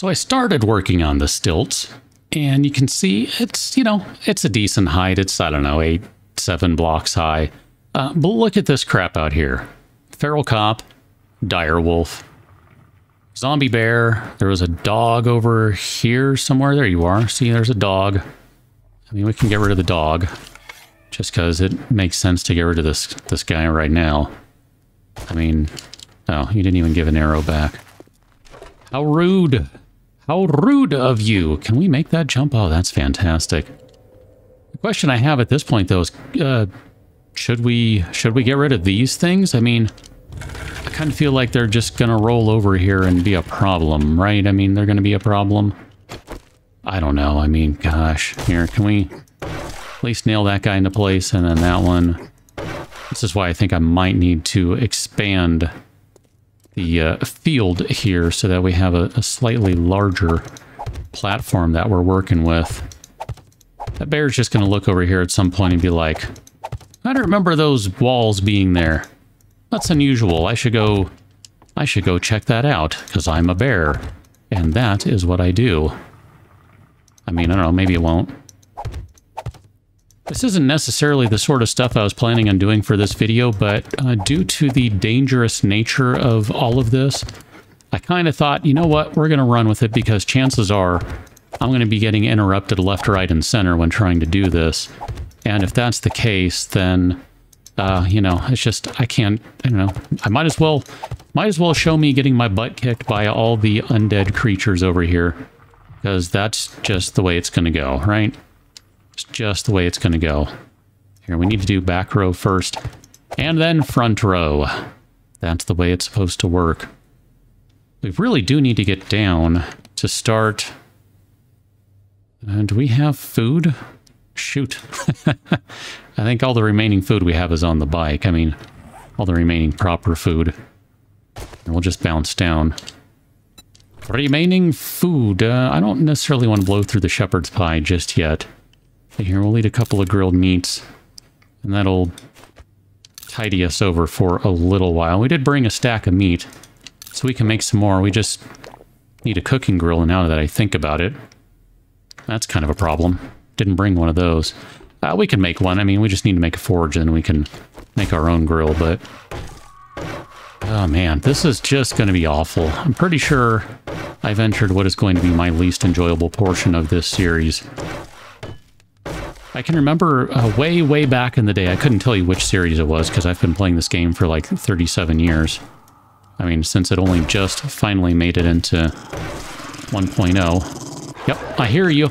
So I started working on the stilts, and you can see it's, you know, it's a decent height. It's, I don't know, 7 blocks high. But look at this crap out here. Feral cop, dire wolf, zombie bear. There was a dog over here somewhere. There you are. See, there's a dog. I mean, we can get rid of the dog just because it makes sense to get rid of this guy right now. I mean, oh, he didn't even give an arrow back. How rude. How rude of you. Can we make that jump? Oh, that's fantastic. The question I have at this point, though, is should we get rid of these things? I mean, I kind of feel like they're just going to roll over here and be a problem, right? I mean, they're going to be a problem. I don't know. I mean, gosh. Here, can we at least nail that guy into place? And then that one. This is why I think I might need to expand the field here so that we have a slightly larger platform that we're working with. That bear's just going to look over here at some point and be like, I don't remember those walls being there. That's unusual. I should go check that out because I'm a bear. And that is what I do. I mean, I don't know, maybe it won't. This isn't necessarily the sort of stuff I was planning on doing for this video, but due to the dangerous nature of all of this, I kind of thought, you know what, we're going to run with it because chances are I'm going to be getting interrupted left, right, and center when trying to do this. And if that's the case, then, you know, it's just, I don't know, I might as well show me getting my butt kicked by all the undead creatures over here, because that's just the way it's going to go, right? Just the way it's going to go. Here, we need to do back row first and then front row. That's the way it's supposed to work. We really do need to get down to start. Do we have food? Shoot. I think all the remaining food we have is on the bike. I mean, all the remaining proper food. And we'll just bounce down. Remaining food. I don't necessarily want to blow through the shepherd's pie just yet. Here, we'll eat a couple of grilled meats, and that'll tidy us over for a little while. We did bring a stack of meat, so we can make some more. We just need a cooking grill, and now that I think about it, that's kind of a problem. Didn't bring one of those. We can make one. I mean, we just need to make a forge, and then we can make our own grill, but... oh, man, this is just going to be awful. I'm pretty sure I've entered what is going to be my least enjoyable portion of this series. I can remember way back in the day, I couldn't tell you which series it was because I've been playing this game for like 37 years. I mean, since it only just finally made it into 1.0. Yep, I hear you.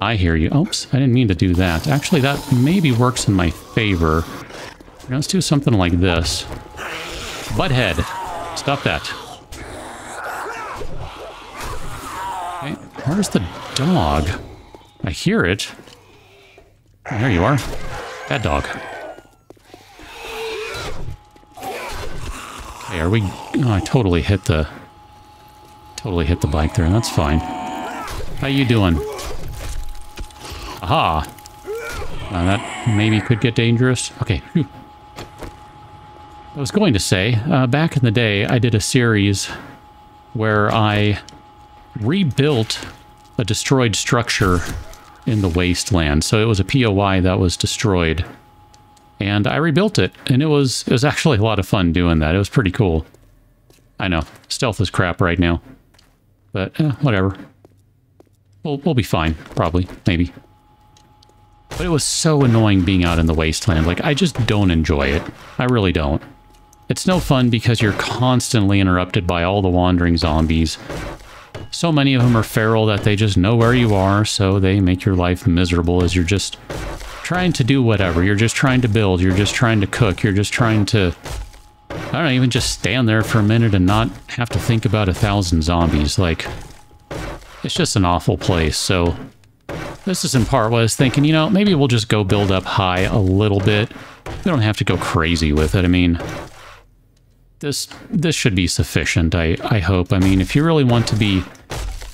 I hear you. Oops, I didn't mean to do that. Actually, that maybe works in my favor. Now, let's do something like this. Butthead, stop that. Okay, where's the dog? I hear it. There you are. Bad dog. Okay, are we... oh, I totally hit the bike there. That's fine. How you doing? Aha! That maybe could get dangerous. Okay. Whew. I was going to say, back in the day, I did a series where I rebuilt a destroyed structure in the wasteland. So it was a POI that was destroyed, and I rebuilt it, and it was actually a lot of fun doing that. It was pretty cool. I know stealth is crap right now, but whatever. We'll be fine, probably, maybe. But it was so annoying being out in the wasteland. Like, I just don't enjoy it. I really don't. It's no fun because you're constantly interrupted by all the wandering zombies. So many of them are feral that they just know where you are, so they make your life miserable as you're just trying to do whatever. You're just trying to build. You're just trying to cook. You're just trying to, I don't know, even just stand there for a minute and not have to think about 1,000 zombies. Like, it's just an awful place. So this is in part what I was thinking, you know, maybe we'll just go build up high a little bit. We don't have to go crazy with it. I mean... This should be sufficient, I hope. I mean, if you really want to be,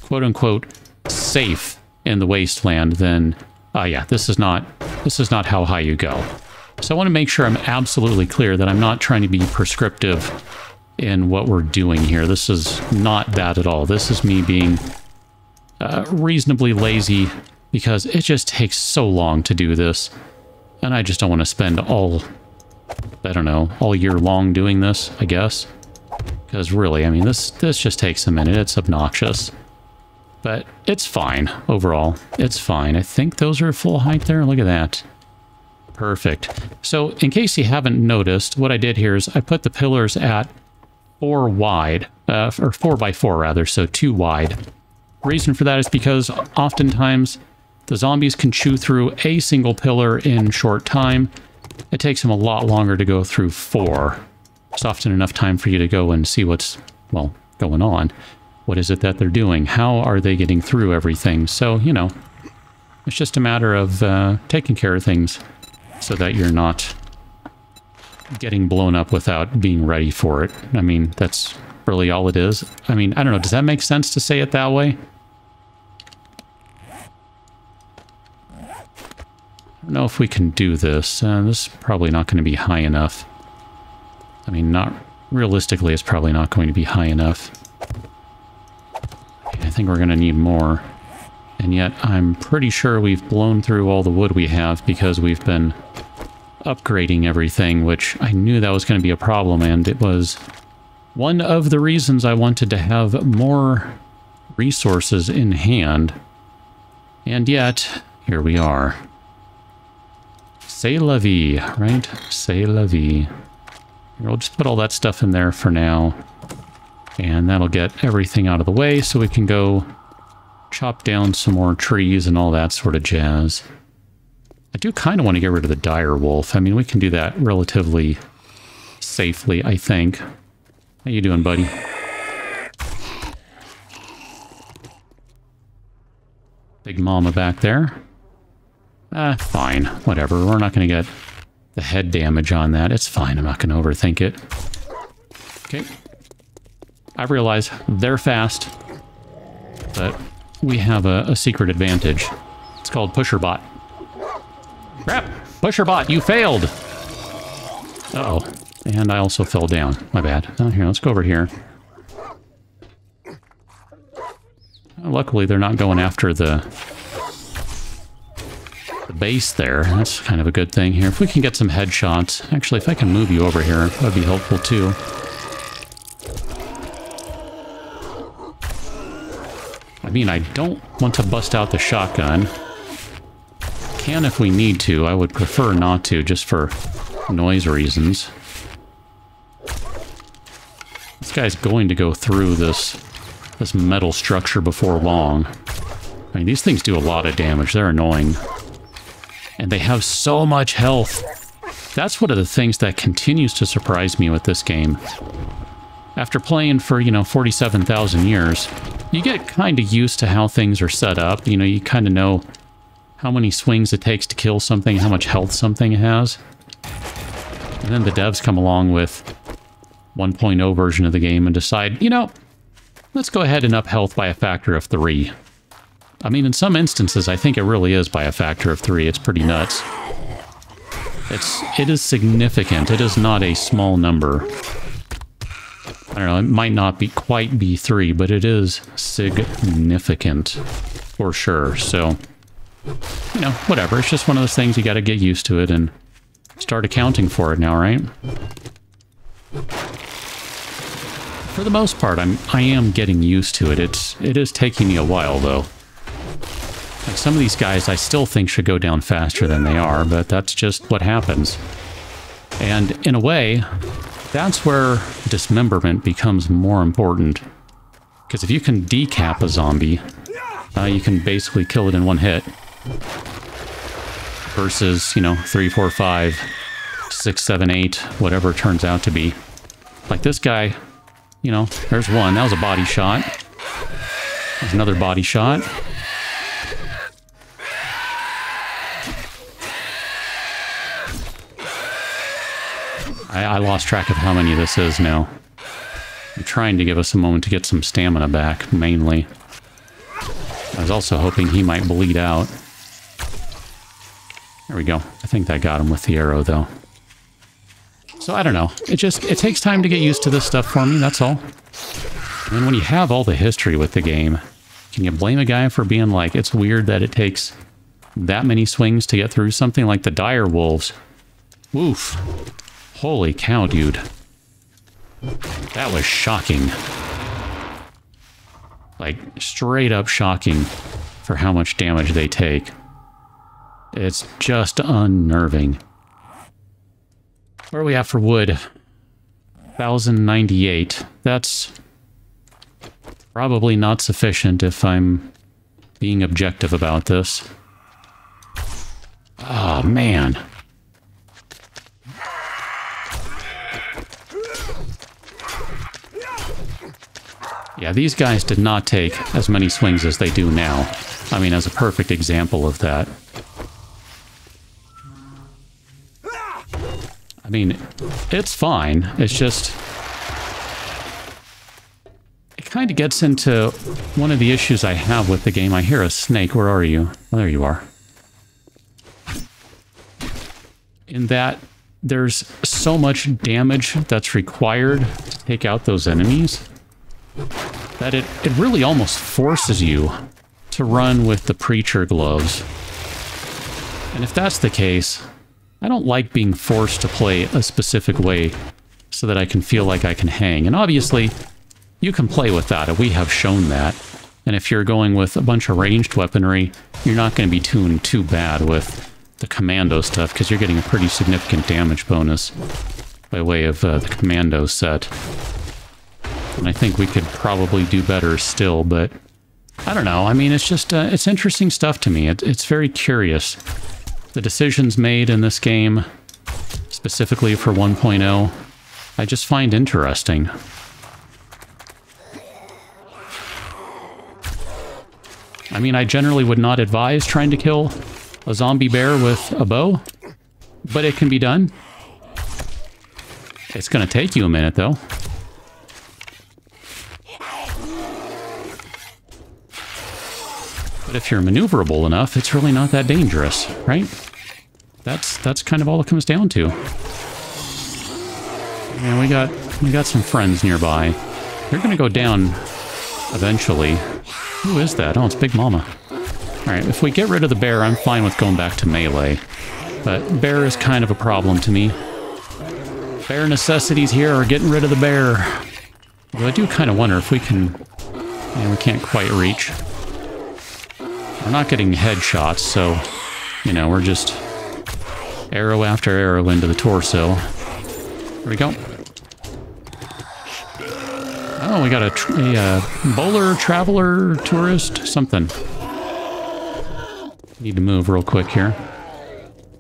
quote-unquote, safe in the wasteland, then, yeah, this is not how high you go. So I want to make sure I'm absolutely clear that I'm not trying to be prescriptive in what we're doing here. This is not that at all. This is me being reasonably lazy because it just takes so long to do this. And I just don't want to spend all, I don't know, all year long doing this, I guess. Because really, I mean, this just takes a minute. It's obnoxious. But it's fine overall. It's fine. I think those are full height there. Look at that. Perfect. So in case you haven't noticed, what I did here is I put the pillars at 4 wide, or 4 by 4 rather, so 2 wide. Reason for that is because oftentimes the zombies can chew through a single pillar in short time. It takes them a lot longer to go through 4. It's often enough time for you to go and see what's, well, going on. What is it that they're doing? How are they getting through everything? So, you know, it's just a matter of taking care of things so that you're not getting blown up without being ready for it. I mean, that's really all it is. I mean, I don't know. Does that make sense to say it that way? I don't know if we can do this. This is probably not going to be high enough. I mean, not realistically, it's probably not going to be high enough. I think we're going to need more. And yet, I'm pretty sure we've blown through all the wood we have because we've been upgrading everything, which I knew that was going to be a problem, and it was one of the reasons I wanted to have more resources in hand. And yet, here we are. C'est la vie, right? C'est la vie. We'll just put all that stuff in there for now. And that'll get everything out of the way so we can go chop down some more trees and all that sort of jazz. I do kind of want to get rid of the dire wolf. I mean, we can do that relatively safely, I think. How you doing, buddy? Big mama back there. Ah, fine. Whatever. We're not going to get the head damage on that. It's fine. I'm not going to overthink it. Okay. I realize they're fast, but we have a secret advantage. It's called Pusherbot. Crap! Pusherbot, you failed! Uh-oh. And I also fell down. My bad. Oh, here, let's go over here. Luckily, they're not going after the base there. That's kind of a good thing here. If we can get some headshots. Actually, if I can move you over here, that would be helpful, too. I mean, I don't want to bust out the shotgun. Can if we need to. I would prefer not to, just for noise reasons. This guy's going to go through this metal structure before long. I mean, these things do a lot of damage. They're annoying. And they have so much health. That's one of the things that continues to surprise me with this game. After playing for, you know, 47,000 years, you get kind of used to how things are set up. You know, you kind of know how many swings it takes to kill something, how much health something has. And then the devs come along with 1.0 version of the game and decide, you know, let's go ahead and up health by a factor of 3. I mean, in some instances, I think it really is by a factor of 3. It's pretty nuts. It is significant. It is not a small number. I don't know, it might not be quite B3, but it is significant for sure. So, you know, whatever. It's just one of those things you got to get used to it and start accounting for it now, right? For the most part, I am getting used to it. It is taking me a while, though. Like, some of these guys I still think should go down faster than they are, but that's just what happens. And in a way, that's where dismemberment becomes more important. Because if you can decap a zombie, you can basically kill it in one hit. Versus, you know, 3, 4, 5, 6, 7, 8, whatever it turns out to be. Like this guy, you know, there's one. That was a body shot. There's another body shot. I lost track of how many this is now. I'm trying to give us a moment to get some stamina back, mainly. I was also hoping he might bleed out. There we go. I think that got him with the arrow, though. So I don't know. It takes time to get used to this stuff for me, that's all. And when you have all the history with the game, can you blame a guy for being like, it's weird that it takes that many swings to get through something like the dire wolves? Oof. Holy cow, dude. That was shocking. Like, straight up shocking for how much damage they take. It's just unnerving. Where are we at for wood? 1,098. That's probably not sufficient if I'm being objective about this. Oh, man. Yeah, these guys did not take as many swings as they do now. I mean, as a perfect example of that. I mean, it's fine. It's just... it kind of gets into one of the issues I have with the game. I hear a snake. Where are you? Oh, there you are. In that, there's so much damage that's required to take out those enemies that it really almost forces you to run with the Preacher gloves. And if that's the case, I don't like being forced to play a specific way so that I can feel like I can hang. And obviously, you can play with that, and we have shown that. And if you're going with a bunch of ranged weaponry, you're not going to be tuned too bad with the commando stuff, because you're getting a pretty significant damage bonus by way of the commando set. And I think we could probably do better still, but I don't know. I mean, it's just, it's interesting stuff to me. It's very curious. The decisions made in this game, specifically for 1.0, I just find interesting. I mean, I generally would not advise trying to kill a zombie bear with a bow, but it can be done. It's going to take you a minute, though. But if you're maneuverable enough, it's really not that dangerous, right? That's kind of all it comes down to. And we got some friends nearby. They're gonna go down eventually. Who is that? Oh, it's Big Mama. Alright, if we get rid of the bear, I'm fine with going back to melee. But bear is kind of a problem to me. Bear necessities here are getting rid of the bear. Although I do kind of wonder if we can... yeah, we can't quite reach. We're not getting headshots, so, you know, we're just arrow after arrow into the torso. Here we go. Oh, we got a bowler, traveler, tourist, something. Need to move real quick here.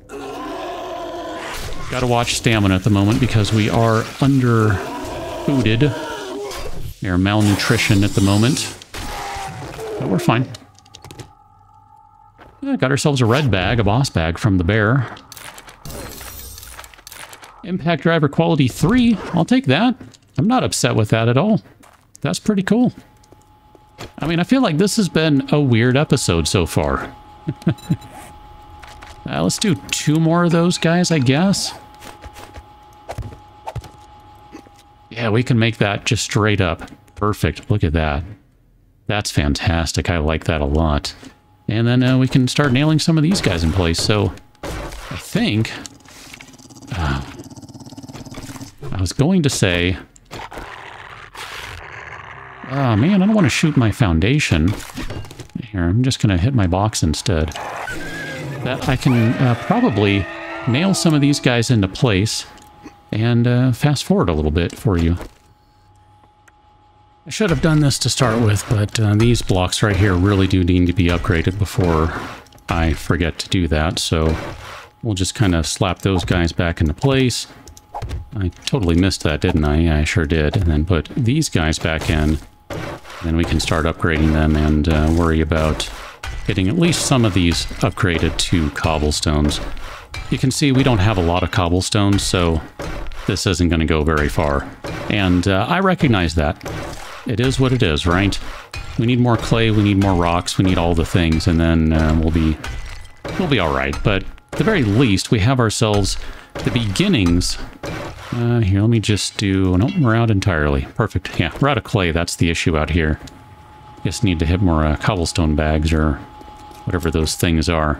Gotta watch stamina at the moment because we are under-fooded. We are malnutrition at the moment. But we're fine. Got ourselves a red bag, a boss bag from the bear. Impact driver quality 3. I'll take that. I'm not upset with that at all. That's pretty cool. I mean, I feel like this has been a weird episode so far. Let's do 2 more of those guys, I guess. Yeah, we can make that just straight up. Perfect. Look at that. That's fantastic. I like that a lot. And then we can start nailing some of these guys in place. So, I think... I was going to say... oh, man, I don't want to shoot my foundation. Here, I'm just going to hit my box instead. That I can probably nail some of these guys into place and fast forward a little bit for you. I should have done this to start with, but these blocks right here really do need to be upgraded before I forget to do that, so we'll just kind of slap those guys back into place. I totally missed that, didn't I? Yeah, I sure did. And then put these guys back in, and then we can start upgrading them and worry about getting at least some of these upgraded to cobblestones. You can see we don't have a lot of cobblestones, so this isn't going to go very far. And I recognize that. It is what it is, right? We need more clay, we need more rocks, we need all the things, and then we'll be all right. But At the very least, we have ourselves the beginnings. Here, let me just do... Nope, we're out entirely. Perfect. Yeah, we're out of clay. That's the issue out here. Just need to hit more cobblestone bags or whatever those things are.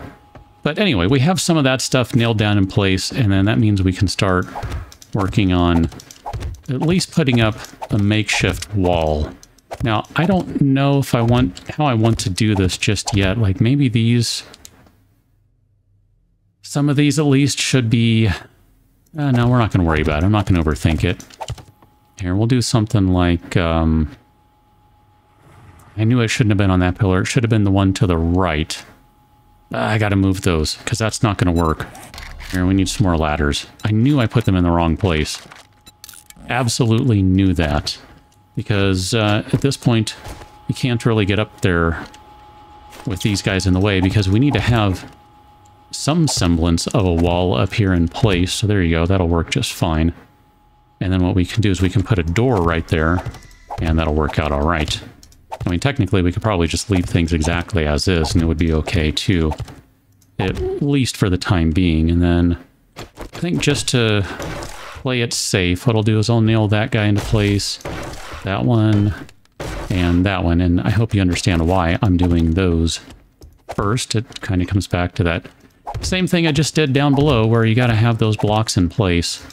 But anyway, we have some of that stuff nailed down in place, and then that means we can start working on at least putting up a makeshift wall. Now, I don't know if I want how I want to do this just yet. Like, maybe these... Some of these, at least, should be... no, we're not going to worry about it. I'm not going to overthink it. Here, we'll do something like... I knew it shouldn't have been on that pillar. It should have been the one to the right. I got to move those, because that's not going to work. Here, we need some more ladders. I knew I put them in the wrong place. Absolutely knew that. Because at this point, you can't really get up there with these guys in the way, because we need to have... some semblance of a wall up here in place. So there you go, that'll work just fine. And then what we can do is we can put a door right there, and that'll work out all right. I mean, technically we could probably just leave things exactly as is, and it would be okay too, at least for the time being. And then I think just to play it safe, what I'll do is I'll nail that guy into place, that one, and I hope you understand why I'm doing those first. It kind of comes back to that same thing I just did down below, where you got to have those blocks in place,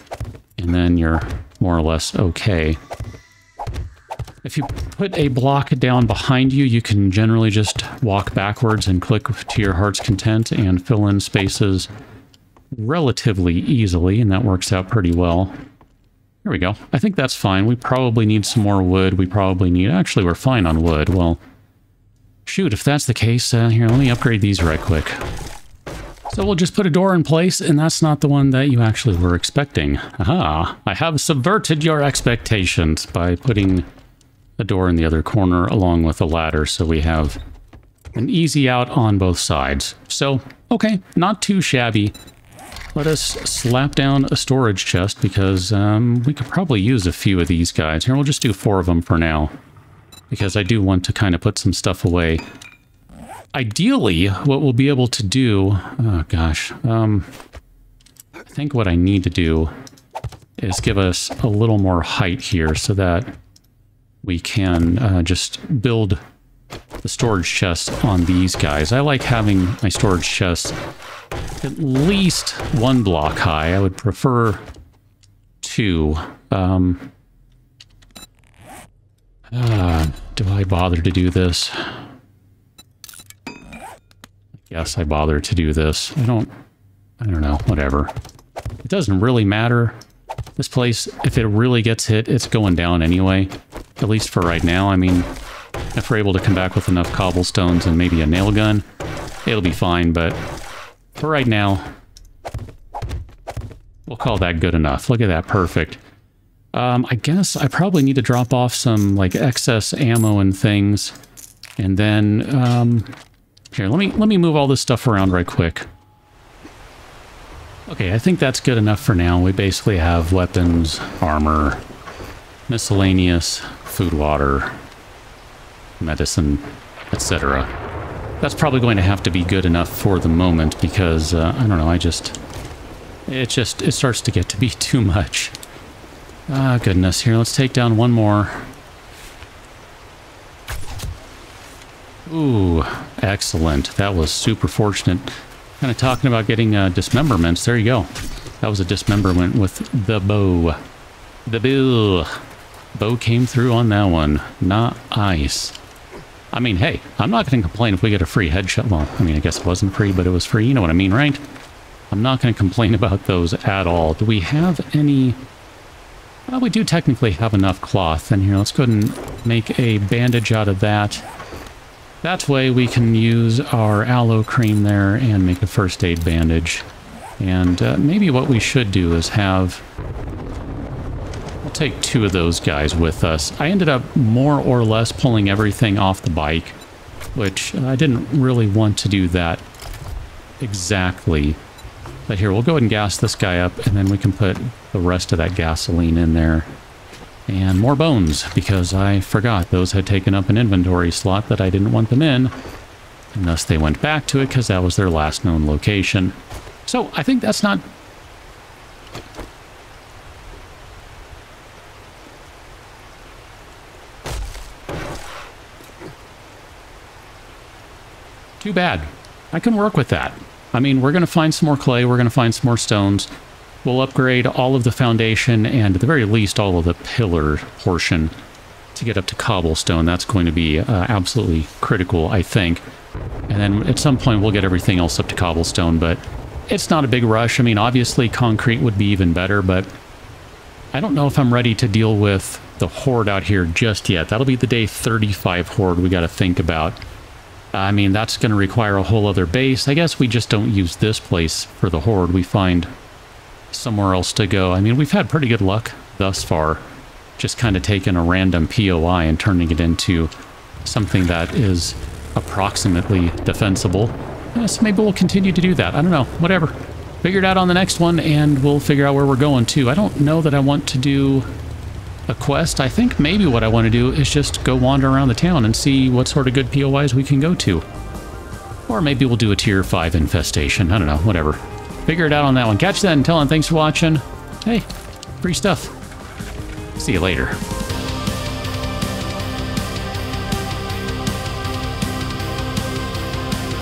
and then you're more or less okay. If you put a block down behind you, you can generally just walk backwards and click to your heart's content and fill in spaces relatively easily, and that works out pretty well. Here we go. I think that's fine. We probably need some more wood. We probably need... Actually, we're fine on wood. Well, shoot, if that's the case, here, let me upgrade these right quick. So we'll just put a door in place, and that's not the one that you actually were expecting. Aha! I have subverted your expectations by putting a door in the other corner along with a ladder, so we have an easy out on both sides. So, okay, not too shabby. Let us slap down a storage chest, because we could probably use a few of these guys. Here, we'll just do 4 of them for now, because I do want to kind of put some stuff away. Ideally, what we'll be able to do... Oh, gosh. I think what I need to do is give us a little more height here so that we can just build the storage chests on these guys. I like having my storage chests at least 1 block high. I would prefer 2. Do I bother to do this? Yes, I bother to do this. I don't know, whatever. It doesn't really matter. This place, if it really gets hit, it's going down anyway. At least for right now. I mean, if we're able to come back with enough cobblestones and maybe a nail gun, it'll be fine, but for right now, we'll call that good enough. Look at that, perfect. I guess I probably need to drop off some, like, excess ammo and things, and then, Here, let me move all this stuff around right quick. Okay, I think that's good enough for now. We basically have weapons, armor, miscellaneous, food, water, medicine, etc. That's probably going to have to be good enough for the moment, because I don't know, it starts to get to be too much. Ah, goodness. Here, let's take down 1 more. Ooh, excellent. That was super fortunate. Kind of talking about getting dismemberments. There you go. That was a dismemberment with the bow. The bill. Bow came through on that one. Nice. I mean, hey, I'm not going to complain if we get a free headshot. Well, I mean, I guess it wasn't free, but it was free. You know what I mean, right? I'm not going to complain about those at all. Do we have any... Well, we do technically have enough cloth in here. Let's go ahead and make a bandage out of that. That way we can use our aloe cream there and make a first aid bandage. And maybe what we should do is have... We'll take 2 of those guys with us. I ended up more or less pulling everything off the bike, which I didn't really want to do that exactly. But here, we'll go ahead and gas this guy up, and then we can put the rest of that gasoline in there. And more bones, because I forgot those had taken up an inventory slot that I didn't want them in, and thus they went back to it because that was their last known location. So I think that's not... too bad. I can work with that. I mean, we're going to find some more clay. We're going to find some more stones. We'll upgrade all of the foundation and, at the very least, all of the pillar portion to get up to cobblestone. That's going to be absolutely critical, I think. And then at some point, we'll get everything else up to cobblestone. But it's not a big rush. I mean, obviously, concrete would be even better. But I don't know if I'm ready to deal with the horde out here just yet. That'll be the day 35 horde we got to think about. I mean, that's going to require a whole other base. I guess we just don't use this place for the horde. We find somewhere else to go. I mean, we've had pretty good luck thus far. Just kind of taking a random POI and turning it into something that is approximately defensible. So maybe we'll continue to do that. I don't know. Whatever. Figure it out on the next one, and we'll figure out where we're going to. I don't know that I want to do a quest. I think maybe what I want to do is just go wander around the town and see what sort of good POIs we can go to. Or maybe we'll do a tier 5 infestation. I don't know, whatever. Figure it out on that one. Catch that and tell them thanks for watching. Hey, free stuff. See you later.